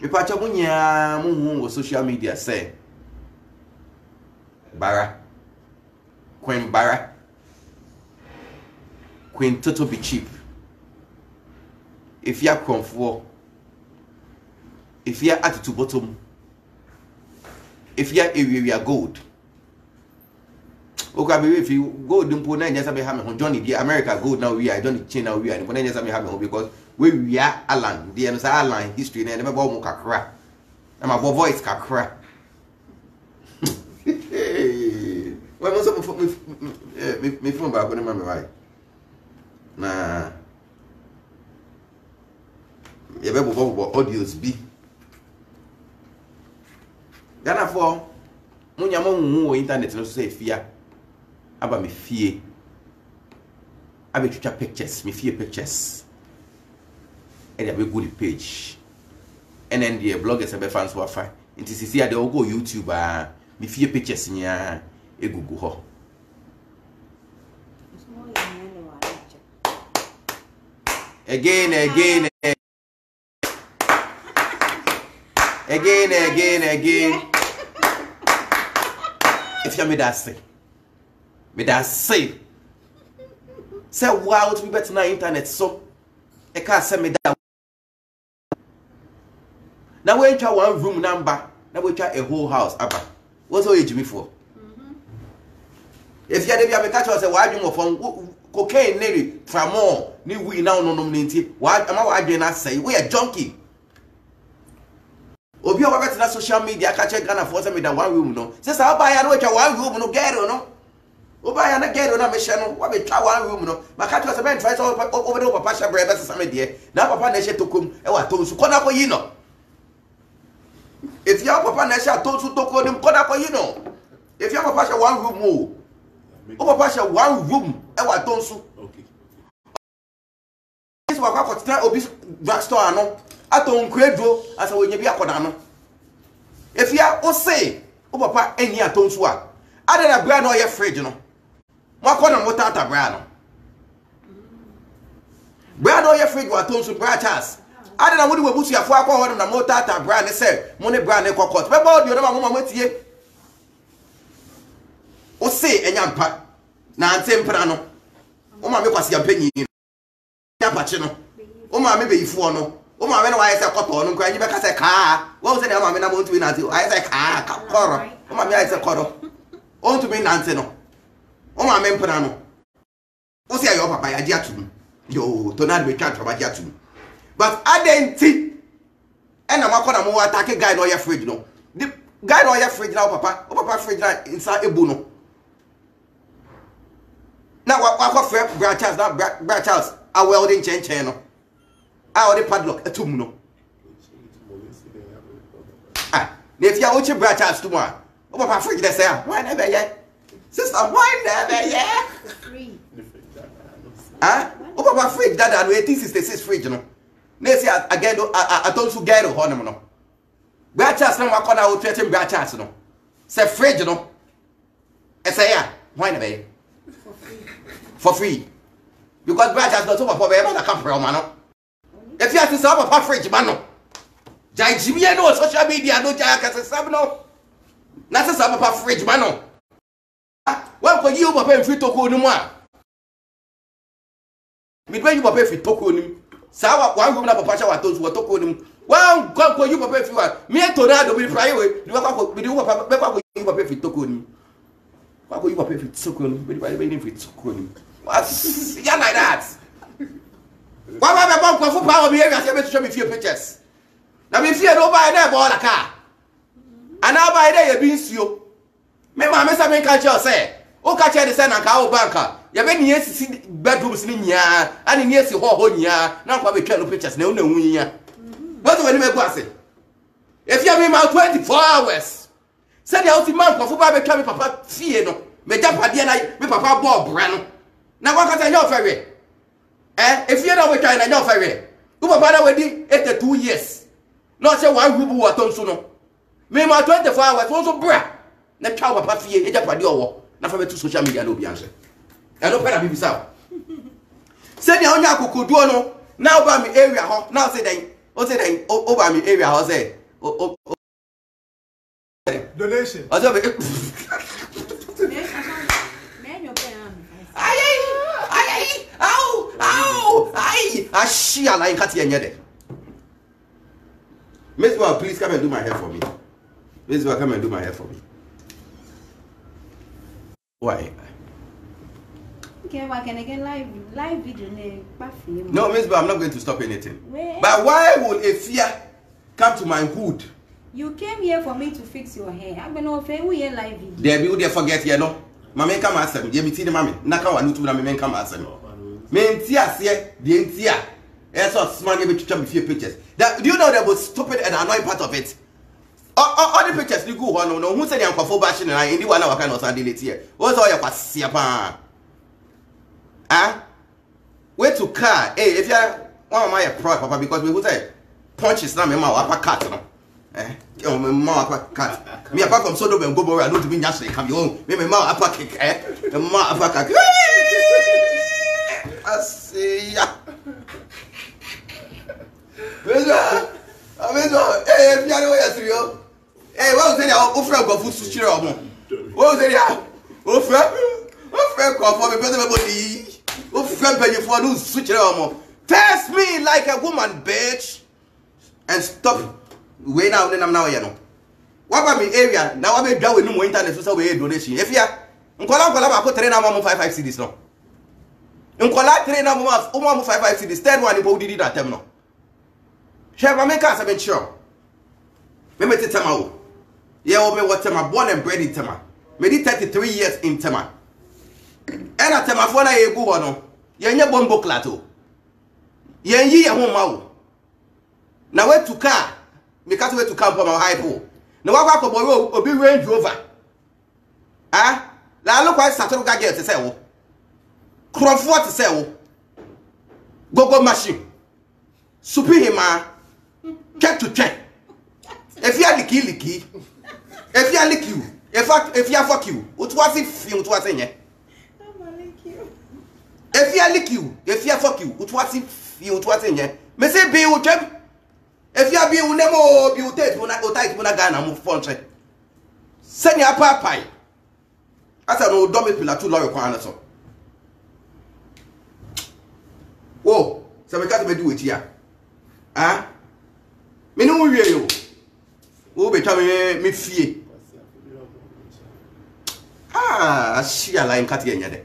Mepacha munya muhungo social media say Bara Queen Bara Queen Toto be cheap. If you are comfort, if you are attitude bottom, if you are area gold. Okay, if you go to Puna, just be having Johnny, the America gold now we are Johnny China we are Puna just be having because we are Alan, the answer Alan history, and never bought Mukakra. And my voice Kakra. Well, most of me phone back when I remember right. Nah, you better about audios be. Ghana for. Munyamo internet no say fear. Aba me fear. Abe chucha pictures, me fear pictures. And abe go the page. And then the bloggers abe fans were fine. Inti sisi ade go YouTube me fear pictures nya e gugu ho. Again. If you me that say, say wow, to be better na internet so. I can't say me that. Now we try one room number. Now we try a whole house. Abba, what's all you do me for? If you had a catch us, why do you from cocaine, lady, from more? New we now no nominate. Why am I doing that? Say we are junkie. Obi o baga na social media ka check Ghana for say me da one room no. Say say oba ya no we twa one room no get no. Oba ya na get no me she no, we twa one room no. Ma ka twa say ben try say over the papa she brother say me there. Na papa na she tokom e wa to su ko na ko yi no. If your papa na she to su toko dem ko na ko yi no. If your papa she one room o. O papa she one room e wa to su. Okay. This wa kwa try obi drugstore ano. Aton credo as a way you be a codano. If you are say, oh papa, any aton swap. I don't have brand or your fridge, you know. My corner, what out of brand? Brand or your fridge were tons of branches. I don't know what you would see a 4 hour on a motor out of brand, they say, money brand, they call court. What about your mama with ye? O say, and young pat. Now, temperano. Oh, my, because you're penny. Oh, my, maybe if one no. Oh, my man, why is a cotton? I'm going to say car. What was it? I'm going to win at you. I say car, coro. Oh, my man, it's a coro. Oh, to me, Nanseno. Oh, my man, Panano. What's your papa? I dear to me. You do not be charged by dear to me. But I didn't see. And I'm going to attack a guy or your fridge. No, the guy or your fridge now, papa. Oh, papa, fridge inside a buno. Now, what for branches? Now, branches are welding chain channel. I already padlock a tumno. Ah, if you are watching broadcast tomorrow, oh, my fridge, they say, why never yet? Sister, why never yet? Ah, oh, my fridge, that I 1866 fridge, you know. Next year, again, I don't forget the honor, no. Broadcast, no, I call out threatening broadcast, no. Say, fridge, no. I say, yeah, why never? For free. Because broadcast not over for wherever I come from, no. If you have to solve a package, man, Jai Jimmy, I know social media, no Jai can solve no. Not to solve a package, man. Well, for you, Papa, if you talk on him, midway you Papa, if you talk on him, Sawa, one woman of Papa, I told you what talk on him. Well, God for you, Papa, if you are me and Tornado will fly away. You have to do what you Papa, if you talk on him. What will you Papa, if you talk on him? But if you talk on him, what's like that? Why my bomb for power behavior? I show me few pictures. Now, if you don't buy there, bought a car. And now by there, you're being slow. Remember, Mr. Minkacho said, oh, catch the sand and cow banker. You've been here to see bedrooms in ya, and in here to hold on ya. Now, probably tell pictures. No, ya. What do you make was it? If you have been out 24 hours, send the ultimate man for Baby Papa Fieno. Me jump at the end, me Papa Bob Brano. Now, what can I know for it? Eh, if you know we China, you're fair. Uba Bana wedi 82 years. Not say one who was on sooner. Me, my 24 hours also bra. Let Chow Papa Fee, it's a padio. Not for me to social media, no Beyonce. I don't pay a BBC. Send your own Yaku Kuduano. Now by me area, now say they. Miss Well, please come and do my hair for me. Miss Well, come and do my hair for me. Why? Live video. No, Miss Well, I'm not going to stop anything. Where? But why would a fear come to my hood? You came here for me to fix your hair. I'm gonna offer you a live video. There be who they forget here, no? Mamma come ask me. You be the mammy. Naka wa nutu na me come ask me. Me ntia se, de ntia. That's what smart me to few pictures. That, do you know that was stupid and annoying part of it? All the pictures, you go on, no, who said you for bashing and I in the 1 hour kind of Sunday here? What's all your passiapa? Ah, where to car? Hey, if you are one of my proud papa, because we would say punches now, my papa cut. Eh, my mama cut. Me apart from Sodom and Gomorrah, I don't mean just like come home. Me, my mama papa kick, eh? My mama papa kick. I see ya. Hey, if you know what you hey, what was it? Offer go food to cheer up. What was it? Offer go for me better body. Offer pay for no switch up. Test me like a woman, bitch, and stop. Way now, then I'm now here. What about me area? Now I be down with no internet so we donation. If you, I'm going to train now 5 cities now. I'm going to train now 5 cities. Third one, you did that time now. Chef, I make us a sure. Me tell me, yeah, me what Tema born and bred in Tema. Me did 33 years in Tema. And I Tema for na ye go on. Ye nye bombo klato. Ye nye ye home mau. Na we to car. Me can't wait to come from our hypo. Na wako ko boro obi Range Rover. Ah? La look why Saturday gadget say wo. Crawford say wo. Gogo machine. Superhima. Check to check. If you are licky, if you are lick you, if you are fuck you, what was it? You was in it. If you are lick you, if you are fuck you, what was it? You was in it. Me say be with them. If you are being never be with them, when I go tight, when I go and move forward, send your papa. As I know, dumb it will not too long. You can't answer. Oh, so we can't do it here. Ah, me no will you. Oh, but me fear. Ah, she a lying cat again.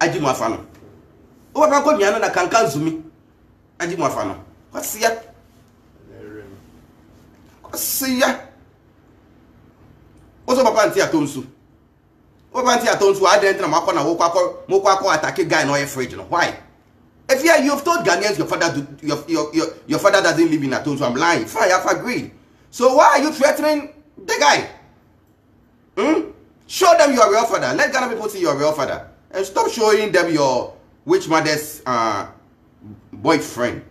I did my funnel. Oh, Papa Konya, Anna can cancel me. I did my funnel. What's ya? What's ya? What's up, Papa Tonsu? What Papa Tonsu? I didn't know Macona, Mokako attack guy, no afraid. Why? If you, you've told Ghanaians your father do, your father doesn't live in Aton, so I'm lying. Fine, I've agreed. So why are you threatening the guy? Hmm? Show them your real father. Let Ghana people see your real father. And stop showing them your witch mother's boyfriend.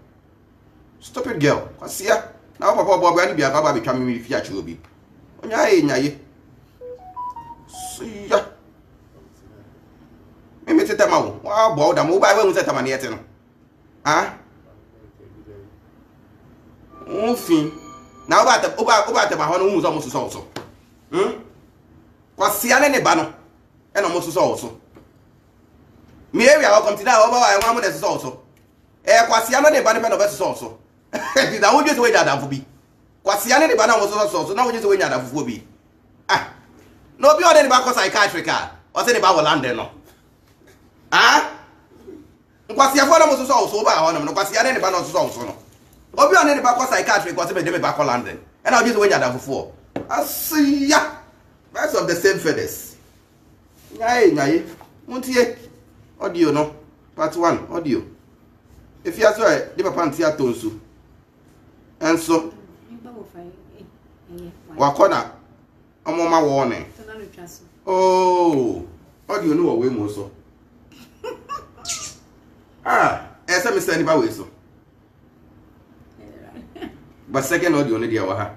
Stupid girl. Because see ya. Now Papa Bob will be a Baba becoming me if you actually be. See ya. Me tell them wow, boy, the mobile when we set them here, ah, nothing. Now about the man who is almost so also, cause see, I need banana, and almost so also. Me area will come to that over. I want more than so also. Eh, cause see, I need banana, and almost so also. Now we just wait that for be. Cause see, I need banana, almost so also. Now we just wait that for be. Ah, no be all the back cause I can't trick her. Or say the back will land there no. Ah, because you follow us also over our number, because you are in the balance also. Or we are in the back of psychiatry, because they back on London. And I'll just wait that for. I see ya. That's of the same feathers. Nay, nay, won't ye? Audio no. Part 1, audio. If you are sorry, the panty are tonsu. And so, Wakona, I'm on my warning. Oh, how do you know what we so? Ah, as I'm standing by so. But second audio only there waha.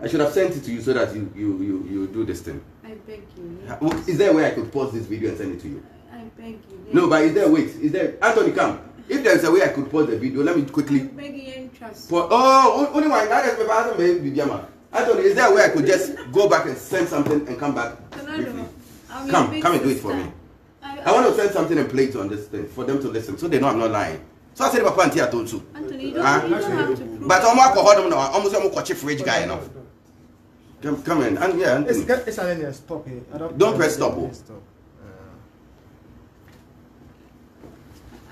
I should have sent it to you so that you do this thing. I beg you. Yes. Is there a way I could pause this video and send it to you? I beg you. Yes. No, but is there a way? Is there Anthony come? If there is a way I could pause the video, let me quickly. I beg you, trust. Oh, only one. Anthony, is there a way I could just go back and send something and come back? Briefly? Come and do it for me. I want to send something and play it on this thing for them to listen, so they know I'm not lying. So I said, "Papa, Auntie, I told you." Anthony, you don't have to prove. But I'm alcohol. No, I'm a fridge guy now. Come in, and yeah, it's a stop here. Don't press stop.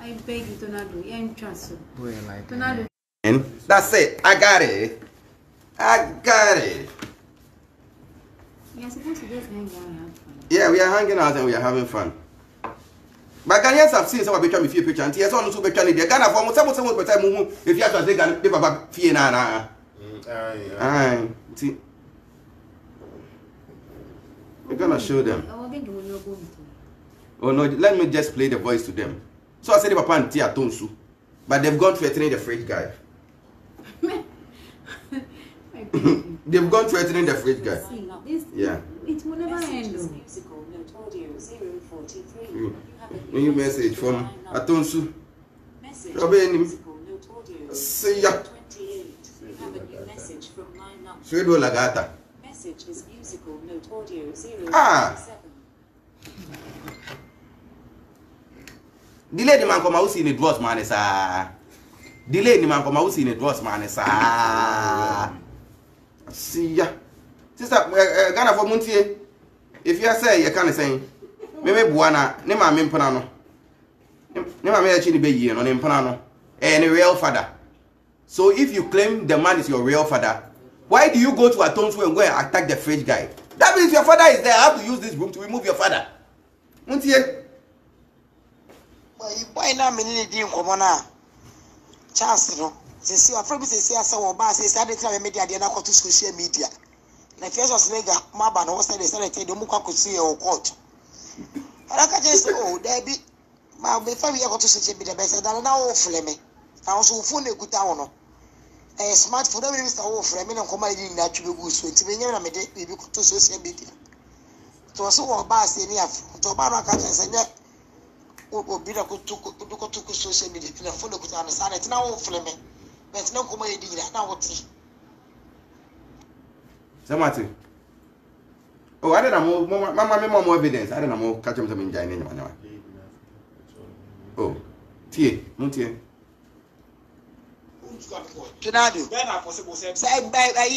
I beg you, Tonado. You ain't trust. Tonado. That's it. I got it. We are supposed to just hang out and have fun. Yeah, we are hanging out and we are having fun. But Ghanaians have seen some picture me few picture and yes, on so picture dey Ghana for mo some picture mo if you are say Ghana dey baba fear na na. Aye. See. We're going to show them. Oh no, let me just play the voice to them. So I said papa and tia tonsu. But they've gone threatening the fridge guy. They've gone threatening the fridge guy. Yeah. It will never end. New message from Atonsu. See ya. Fredo Lagata. Message is musical note audio 0.7. Delay the man come out in the dwarf man sa. Delay the man come out in the dwarf man sa. See ya. Sister, Ghana for Muntie. If you are saying you can't say. Meme buana, ne ma me mponano. Ne ma me achi ni be yie no ne mponano. Eh ne real father. So if you claim the man is your real father, why do you go to Atonsu and go and attack the French guy? That means your father is there. I have to use this room to remove your father. Muntie. But you boy na me ni di nkomo na. Chance no. Say say afrobi say say asa wo ba say say dey tell me media dey na court social media. Na first was lega maba no say dey say dey dey mu kwa court say o court. I can just say, oh, Debbie, my family got to such a bit of better than an hour for me. I was so full of good town. A smart for every Mr. Wolfram and commanding that you will sweet to me. I'm a day we could to such a bit. To us, all bass in F. Tobana catch and yet would be a good to go to social media in a full of good understanding. It's now for me. But no commanding that now what tea. Somebody. Oh, I don't know more evidence. I don't know more catch them in China. Oh, Tia, Muntia. Your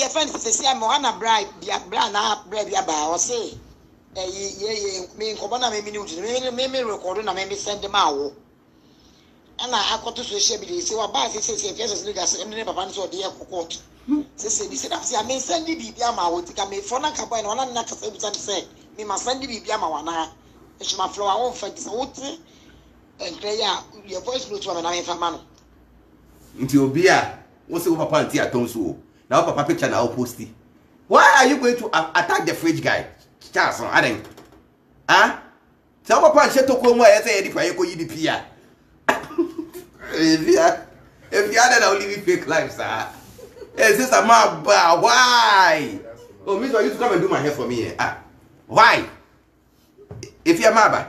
friend say, I'm Mohana bribe, or say, me, Cobana, maybe recording, and maybe send them out. And I got to social media. So, what Bass says, if yes, Lucas, and never answer the court. I may send the Bibiama, would take me for Nakapa and one and say, me must send the Bibiama one. It's my flow, I won't fight this old thing. And play your voice notes when I'm a man. Into beer, what's over Panty at Tonsu? Now, Papa picture now posty. Why are you going to attack the fridge guy? Charles, I think. Ah? Tell Papa Shetoko, I say, if I go you the pier. If you had an only fake life, sir. Is this a man? Why? Oh, Mister, you to come and do my hair for me. Ah, why? If you're mad,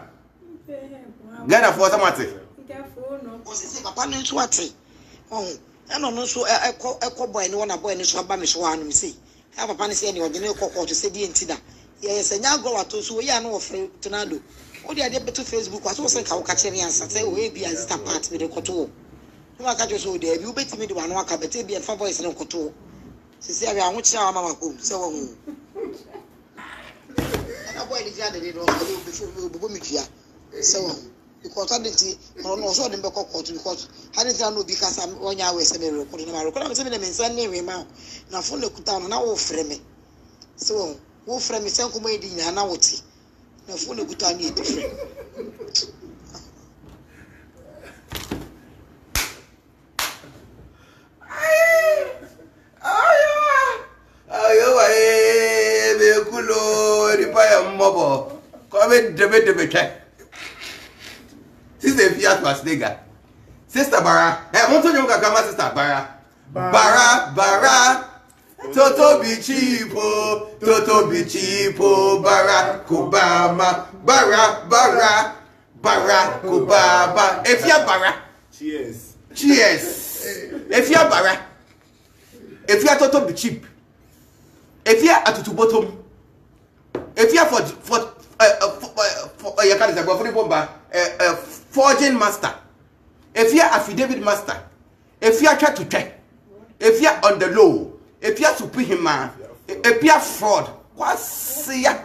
Ghana for some matter. Oh, I don't know. So I call boy, no one a boy, no one a man. See, I have a say anyone. You know, call to say the entity. Yes, and now go out to so we are no afraid to not do. Oh, they are there to Facebook. I was saying, I'll catch any answer. Say, we be as that part with the control. No, I can't just hold there. You bet me the one walk up, but it'll be a favor is no control. She said, I want you to have a so and I boy the other day before we here. So, because I didn't see, I don't know, so the back of court because I didn't know because I'm on your way, semi recording. I'm sending them in Sunday, now for the town, now frame me. So, who frame is uncle made in an hour tea. Now for the good time, you different. Sister Fiat Masnega. Sister Bara. Hey, want to know Kakama Sister Bara? Bara, Bara. Toto Bichipo, Barack Obama. Bara, Bara, Barack Obama. If you're Bara. Cheers. Cheers. If you're Bara. If you're Toto Bichip. If you're Atutubotom. If you are for your card is a bomba, forging master. If you are affidavit master. If you are trying to check. If you are on the low. If you are supreme man. If you are fraud. What's ya?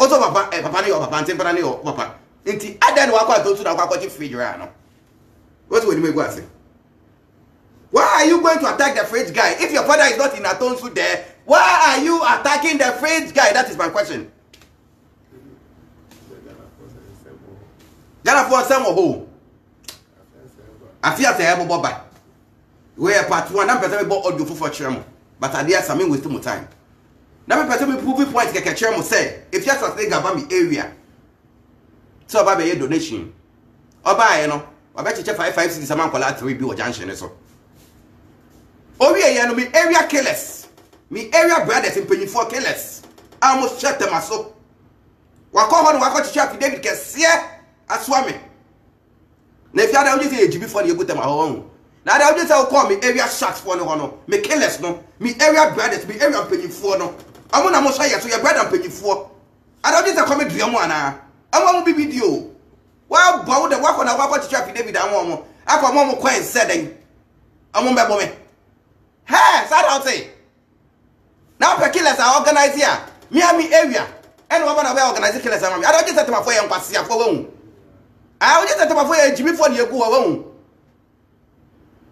Also, papa. It's other one to the fridge right now. What will you make us? Why are you going to attack the French guy if your father is not in Atonsu there? Why are you attacking the French guy? That is my question. Ghana for some who? I fear they have Boba. We are part one. I'm presenting about audio for Chiramo, but I dare something with too much time. Now we present proving points. Keke Chiramo say, if you are something about me area, so about a donation. Oba you know, I bet you 556 a man collateral bill junction so. Obiye no me area killers. Me area brothers in 24 killers. I almost shot them aso. Wako hon wako chicha fi David Kesie aswame. Na if ya da oje say ejibi for you go them ahon. Na da oje say o call me area sharks for no hono. Me killers no. Me area brothers me area 24 no. Amu na mo say so your brother 24. I don't just come do am ana. Amu bi video. Wa bawo de wako na wako chicha fi David amu. Akwa mo mo coin said den. Amu be bo me. Hey, sad out say. Now the killers are organized here. Miami area. And woman are organized killers around me. I don't just set my for and pass for wrong. I will just set my for and Jimmy for you go wrong.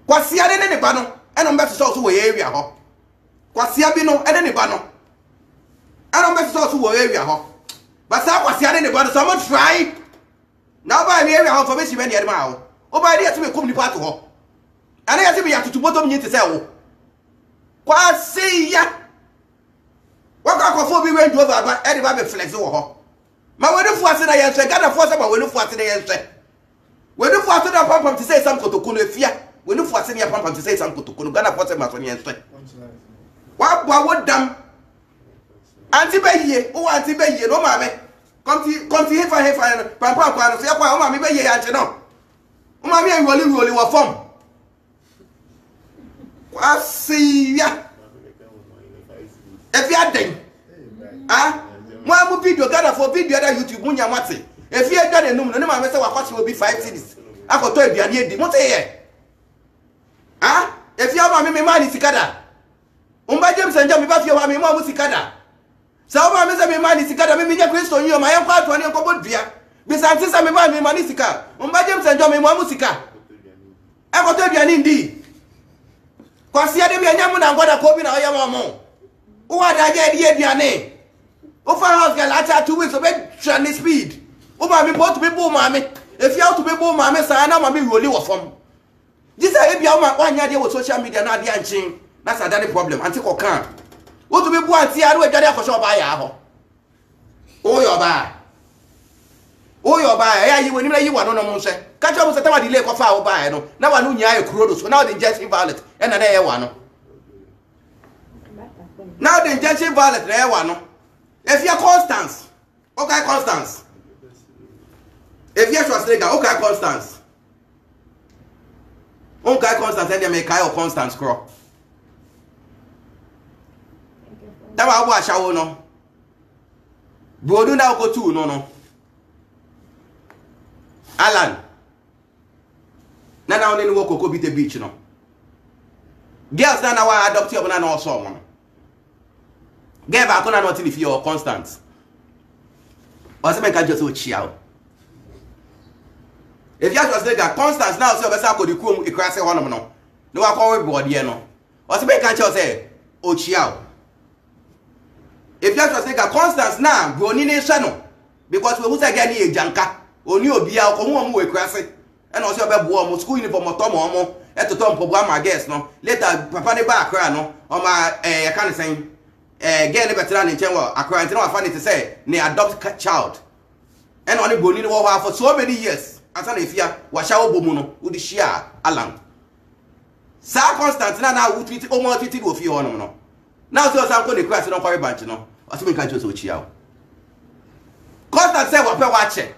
Kwasia dene bano. And I'm back to so we area ho. Kwasia bino and any bano. And I'm back to so we area ho. But some kwasia dene bano someone try. Now by me area ho for me she many animal. Oh by there to me come the part ho. And I see me at to bottom you to say oh. Kwasia what kind of went over anybody flex over? My when you force it, I say, God force it, but when you force it, I say, when you force it, I to say something to Kunefia. When you force it, I pump to say something to Kunu. God force it, my son, I say. What damn? Anti-Baye, oh anti-Baye, no mame. Come to here, Papa, Papa, say, Papa, Mama, me Baye, I say no. Mama, me rolling, we form. Kwasia. If you are dead, ah, my video gather for video that YouTube munya mati. If you are dead, no, no, my message will be 5 cities. I got told you are near the month here. Ah, if you are my man is Sikada, Umba James and Jamie Buffy are my mom is Sikada. So my message man is Sikada, me media Christ on you, my empire to an uncle Bia. Besides, I'm a man, my Manisika, Umba James and Jamie Mamusika. I got told you are indeed. Consider me a young man and what a copy now, your mom. Who are the name? Over house girl 2 weeks of it speed. Over me both people, mammy. If you have to be both mammy, Sana, mammy, really was from. This is a one year with social media, not the engine. That's another problem. Anti Cocan. What to be born, see, I do it for sure by Yahoo. Oh, your buy. Oh, your buy. You will never you want on a monster. Catch up with the time of the lake of our buy. No, now I know you're cruel, so now they just invalid and another one. Now the intention violence there one. If you are Constance, okay Constance. If you are Schwarzenegger, okay Constance. Okay Constance, and they make Kyle Constance crow. That was what I show no. Bro, do now go to no. Alan. Now only walk go beat the beach no. Girls now I adopt you, but now someone. Get back on nothing if you're constant. Or something can just chill out. If you just take a constant now, so that's how could you come across a one no. No, I call it board, you know. Or something can just say, oh, chill out. If you just take a constant now, go on in a channel. Because we was again a janka, or you'll be out on one way across it. And also about warm school uniform or Tom Homo at the Tom program, I guess, no. Later, Papa de Bacra, no, or my can't sing. Again, better than Chenwa. According to what I say, they adopt a child. And only Bonnie war for so many years. And so if you wash out Bomuno, would share alarm. Circumstance now would treat almost treated with you on. Now, so some good question of our bunch, no, or something can't just watch you out. Constant said, what I watch it.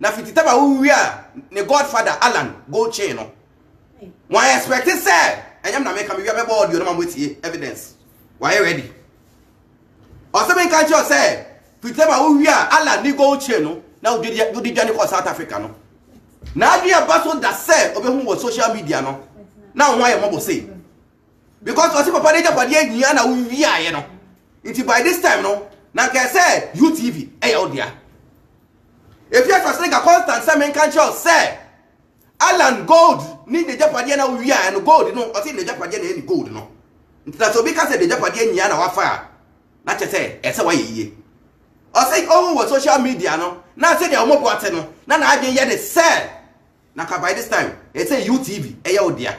Now, if you tell who we are, the godfather Alan, go chain. Why expect it, sir? And I'm not making you have a board, you know, with evidence. Why ready? Or something can't just say, Pitema who we are, Alan, you go chain. Now, did you did any for South Africa? No, now you have battled that said over whom was social media. No, now why am I say? Because I see Papa Nature for the end, we are, you know. It's by this time, no, now can say UTV, hey, out there. If you have to take a constant, some can't just say, Alan Gold, need the Japadiana, we are, and gold, you know, I see the Japadian any gold, no. That's so because the Japadian Yana were fire. Not just say, it's a way. I say, oh, what social media, no? Now say they are more important, no? Now I can hear the sell. Now by this time, it's a UTV, a yow dear.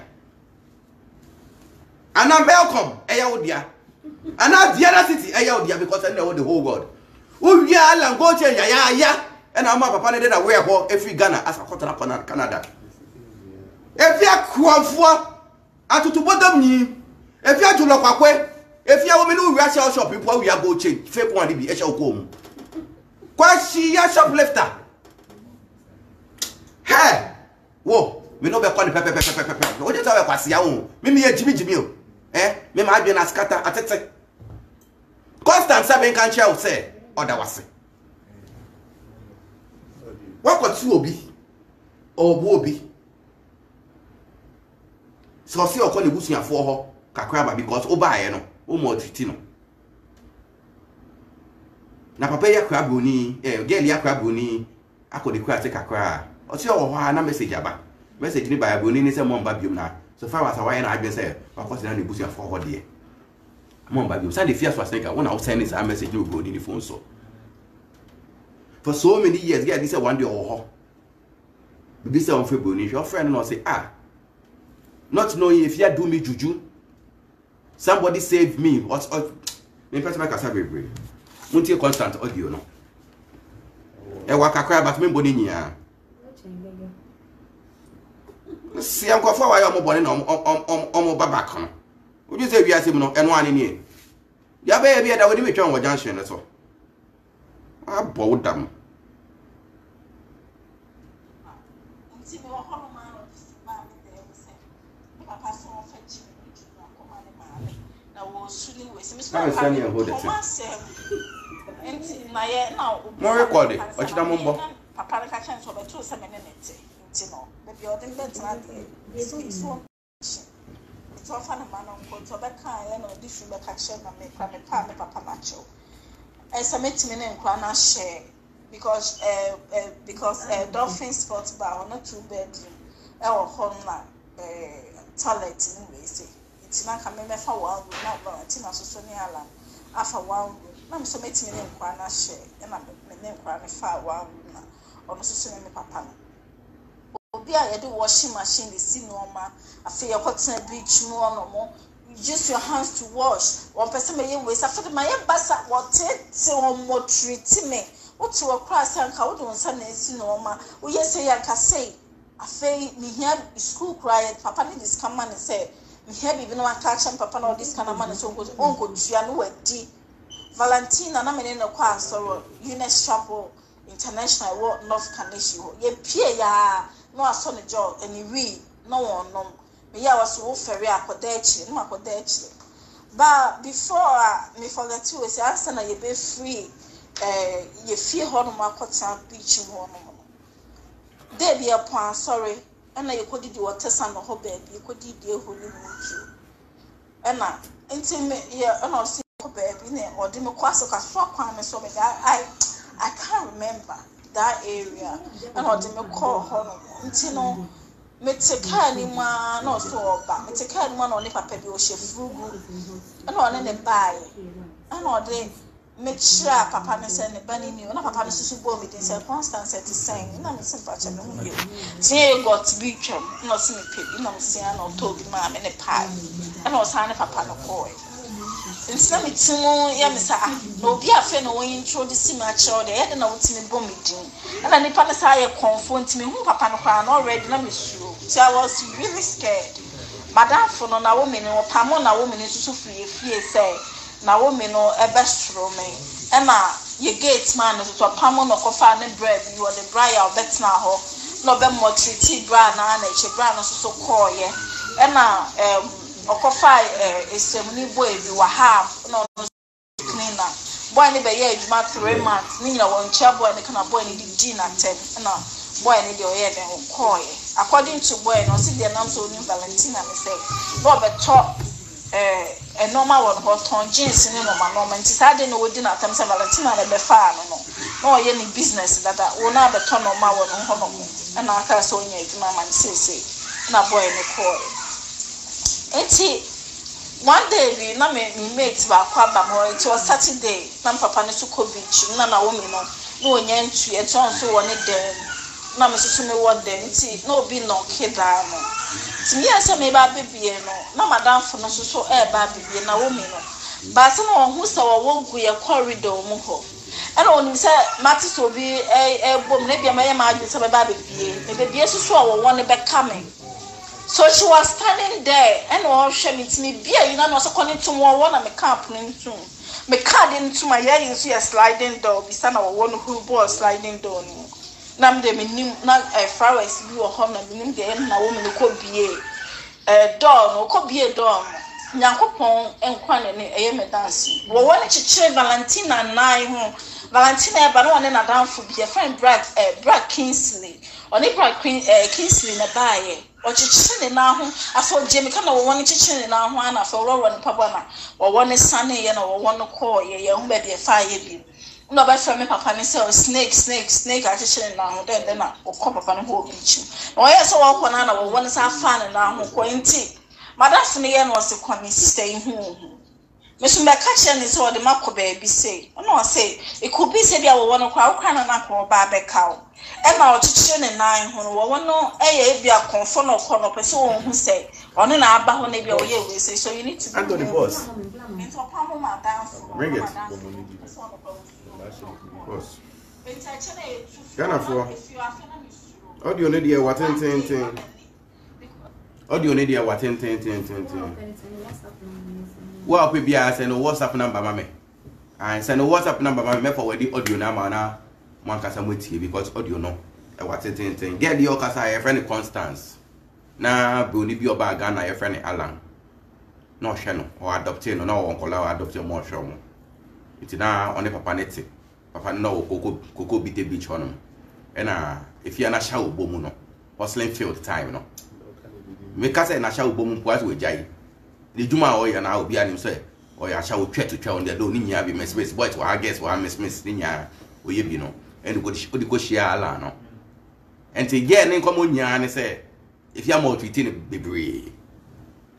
And I'm welcome, a yow dear. And now the other city, a yow dear, because I know the whole world. Oh, yeah, I'll go to ya, ya. And I'm a papa that wear for every Ghana as a quarter upon Canada. If you are quamphor, and to bottom me, if you are to lock away. If you are women who rush out shop, people we are go change. Fake one, be a shall come. Quasi a shoplifter. Hey, whoa, we know about the pepper. What is our Quasiao? Mimi a Jimmy Jimmy. Eh, Mim had been a scatter at it. Constant seven can shall say, or that was it. What could Swoby or Wobby? So see, I'll call the Bushia for her. Kakraba because Oba no, Omo Titino. Na papa ya krabuni, girl ya krabuni, akodi kwa take akra. O ti o wa na message aba. Message ni ba abuni ni se mo mba biom na. So far as away na adwen se, akoti na nebusu forward there. Mo mba biom. Send the fierce was like when I send this message you go in the phone so. For so many years, girl this one day oh. Bibi se on febuni, your friend no say ah. Not knowing if you do me juju. Somebody save me. What's up? The person I can save you, bro. Munti constant audio, no. Ewa kakra but me boni niya. Si am ko fa wa ya mo boni na omo baba kan. Oju se wi ase mu no eno ani ni. Ya be e bi e da wo di we twa on junction no so. A bo wo dam. I was standing and hold it. No recording. What you done, Papa, catch and so the 2 7 minutes. The building that's not it's often a man on court of a kind or different action and make a papa macho. As a meeting and crana share because a dolphin sports bar on a 2 bedroom or home toilet in waste. Tina kame me fa wa na ba tina so ni ala afa wa na me so metime ne nkwa na she e na me ne nkwa me fa wa na o no so me papa no obi a ye de washing machine dey see normal afa ye cotton beach no no mo use your hands to wash one person me ye we say for my basa wotete on mo treat me what you cross anka wo don say na see normal wo ye say anka say afa me here school cry papa need this come and say we have even one catch and papa all this kind of man so uncle Giano D. Valentina nominated a choir sorrow, Eunice Chapel International World North Kanishu. Ye Pierre, no, I saw the jaw, and we no one, no, me, I was so ferry, I could ditch, no, I could ditch. But before me for the 2 years, I said, I be free, ye fear honor my cotton beach in one. There be a point, sorry. And I could do a test on the whole baby, you could do the holy moon. And I intimate, yeah, and I'll see a baby name or Democratic as for crime and so many. I can't remember that area. And I'll Democratic Honor, Intino, Metakaniman or so, but Metakaniman or Nipapedio, she frugal, and all in a buy. And all they make sure Papa and send the bunny new, and Papa is to go with in circumstance at the same. You know, Miss Patcham, you see, got to be chum, not snippy, you know, see, and all told the mamma and a pie, and all sign of Papa no boy. Instead of someone, yeah, Mister, no be afraid. No one introduce my child. They don't know what to do with him. And I never saw a confront me. Who Papa no already na me sure. So I was really scared. Madam, for no na woman, no Pamon na woman is so free say na woman no a best room. Emma, your gate man is to Pamon no kofa ne bread. You are the bride of bet na ho. No be more treaty brand na eche brand no so call ye. Emma, Okofa is a new boy, you were half, no cleaner. Boy, never yet, 3 months. Nina won't chap boy, and can a boy need dinner ten. No, boy, need your head and coy. According to boy, no see the names of New Valentina, and say, Robert top a normal one hot on jeans in no moment. I didn't know dinner at Valentina and the farm, no, any business that I will not be turned on my one on home. And I can't so near to my man, say, now boy, and coy. Eti, one day we na me mate ba kwa ba mo. It was Saturday. Na papa ne to go beach. Na na woman no. No onye ntu. Eti on so one dem. Na me so me one dem. Eti no be no keda no. Ti me say me ba bibie no. Na madam for no so e ba bibie na woman no. Ba se no hu se wo gu ye corridor mu ho. And on say mate so bi e bom na bia me ya ma ju se ba bibie. E bibie so so wo one be coming. So she was standing there and all shame it me beer, you know, was according to one and me can't put in soon. Me card into my ear, you see a sliding door, be stand our one who bought sliding door. Nam de me knew not a flowers blue or home and meaning the end of a woman who could be a dawn or could be a dawn. Yankopon and Quan and Amy dancing. Well, one child Valentina and I home. Valentina, but one and a down for be a friend Brad Kingsley or Nipa Kingsley in a buyer. Or chicken now, I thought Jimmy can one chicken now, one after all on Pabana, or one is sunny and or one call your young baby a fire. No, but for me, Papa, so snake, I chicken now, then I will come upon a whole beach. Or yes, all one hour, or one is our fan and now going tea. Madame Finian was the coming staying home. Mr. McCutcheon is all the Marco baby say. No, I say, it could be said, I will want to crown and uncle Barbe cow. Emma chichen and nine who won no a be a confront or corner person who say, on an abba who maybe away we say, so you need to go to the boss. Bring it. Boss. What do you need here? What in? What do you need here? What in? Well, baby, I send a WhatsApp number, mammy. I send a WhatsApp number, mammy, for the audio number now. One can with you because audio no. I was saying, get your cast. I have friend Constance. Now, Bonnie be your bag and I have friend Alan. No, Shannon or adopting or no uncle or adopting more show. It's now on the papanetti. Papa no cocoa beat a beach on him. And if you are not show boom or slim field time, no. Make us and I shall boom was with Jay. The Juma or and I'll be an himself or I shall try to tell on the don't need be Miss Miss Boys or I guess why Miss Ninia will you be no. And the good share alano. And to get an income munya say, if you are more treating be brave.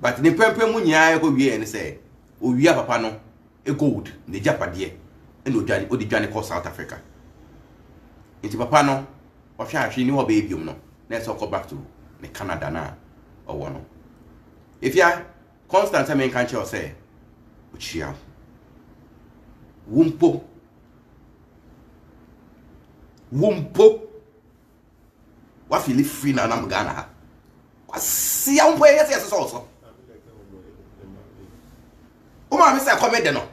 But in the purple munya go be and say, oh, we have a panel, a gold, the Japadia, and the Johnny call South Africa. Into Papano, or shall she knew a baby, you know, let's all go back to the Canada now or one. If you are constant, I mean, can't you say, which you are Wumpo. Wumpo, what Philip Free and I'm Ghana. What see, I'm way yes, also. Oh, my Mr. Comedeno.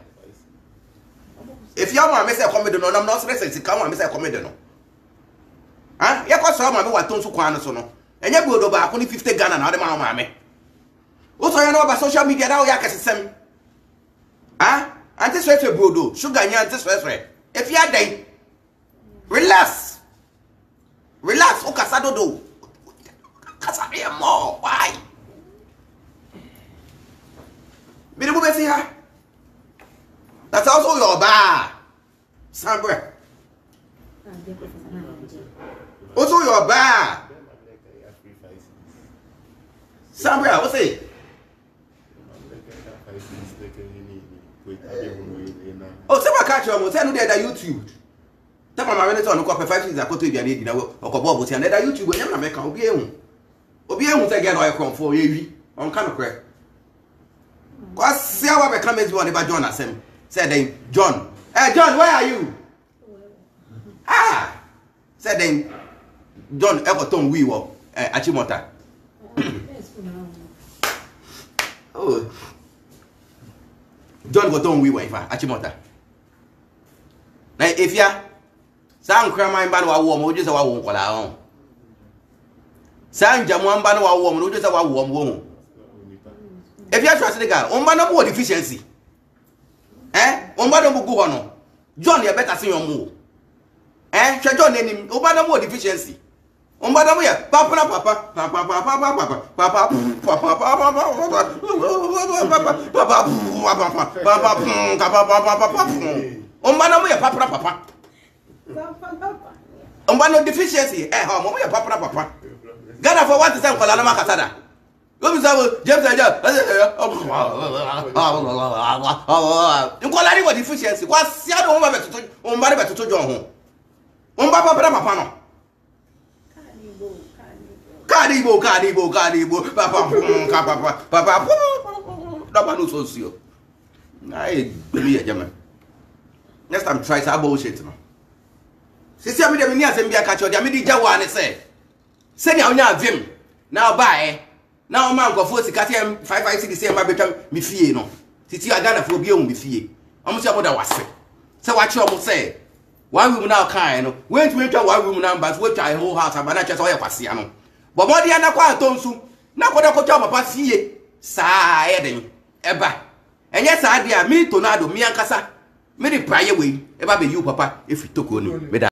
If you are my Mr. Comedeno, I'm not stressed. Come on, Mr. Comedeno. Ah, you can saw my boy Tom Suquano, and you go over only 50 Ghana and other mammy. Also, I know about social media now, Yaka system. Ah, antisweater Bodo, sugar, and antisweater. If you are dead. Relax, relax. O kasado do, kasabi mo. Why? Me no be see her. That's also your bar, Sambre. Also your bar, Sambre. What's it? Oh, someone catch you. I'm telling you that YouTube. Tell my manager on copper 5 years ago to be an idiot or cobble, and that YouTube will never be able to get oil from 4 AV on kind of crap. Because I come as well about John. I said, John, hey, John, where are you? Ah, said then John Everton, we were Achimota. Oh, John Goton, we were Achimota. Now, if you San Cramine Banwa warm, which is our own. San Jamuan Banwa warm, which is our warm woman. If you are trusting the guy, Ombano more deficiency. Eh? Ombano go on. John, you better see your move. Eh? John, Ombano more deficiency. Ombano, yeah. Papa, deficiency. Eh, papa. Ghana for what is that? Kalanama Katada. Let me say, James and John. You call anyone deficiency? What's the other woman to John home? Cardibo, Papa, no. I believe German. Next time, try some bullshit. Sister, I'm going to catch you. I'm going to say, send you on vim. Now, bye. Now, man, go for 556 and my better me fear. No, since you are done for beyond me fear. I'm sure what I was saying. So, what you almost say? Why women now kind? Went with why women numbers, which I whole house and managers all Passiano. But what the other quiet don't soon. Now, what I could talk about fear, sigh, Eddie, Eba. And yes, I dear me, Tonado, me and Cassa. Many prior way, Eba be you, Papa, if you took on you.